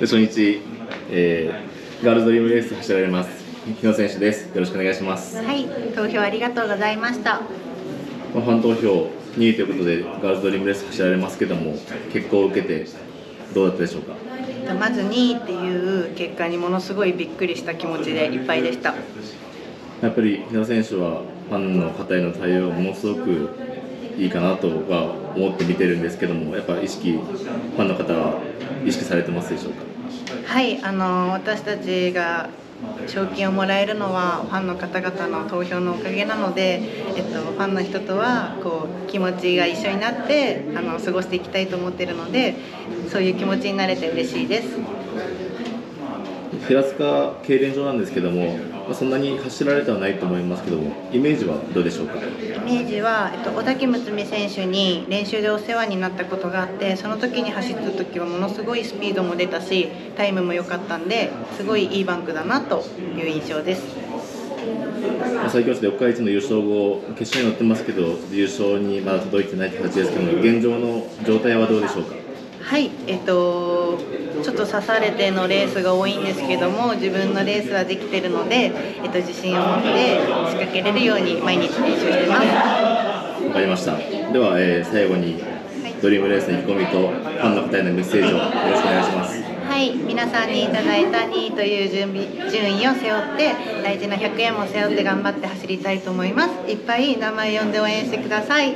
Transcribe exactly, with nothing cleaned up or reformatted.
後ろにいち、えー、ガールズドリームレース走られます日野選手です。よろしくお願いします。はい、投票ありがとうございました。ファン投票に位ということでガールズドリームレース走られますけども、結果を受けてどうだったでしょうか？まずに位っていう結果にものすごいびっくりした気持ちでいっぱいでした。やっぱり日野選手はファンの方への対応がものすごくいいかなとは思って見てるんですけども、やっぱ意識ファンの方は意識されてますでしょうか？はい、あの私たちが賞金をもらえるのはファンの方々の投票のおかげなので、えっと、ファンの人とはこう気持ちが一緒になってあの過ごしていきたいと思っているので、そういう気持ちになれて嬉しいです。平塚競輪場なんですけども、そんなに走られてはないと思いますけども、イメージはどうでしょうか？イメージは、えっと、尾崎睦選手に練習でお世話になったことがあって、その時に走った時はものすごいスピードも出たしタイムも良かったんで、すごいいいバンクだなという印象です。最強で四日市の優勝後決勝に乗ってますけど、優勝にまだ届いてないって形ですけども、現状の状態はどうでしょうか？はい、えっと、ちょっと刺されてのレースが多いんですけども、自分のレースはできているので、えっと、自信を持って仕掛けれるように毎日練習しています。わかりました。では、えー、最後にドリームレースの意気込みと、はい、ファンの方へのメッセージをよろしくお願いします。はい、皆さんにいただいたに位という順位、順位を背負って大事なひゃくえんも背負って頑張って走りたいと思います。いっぱい名前呼んで応援してください。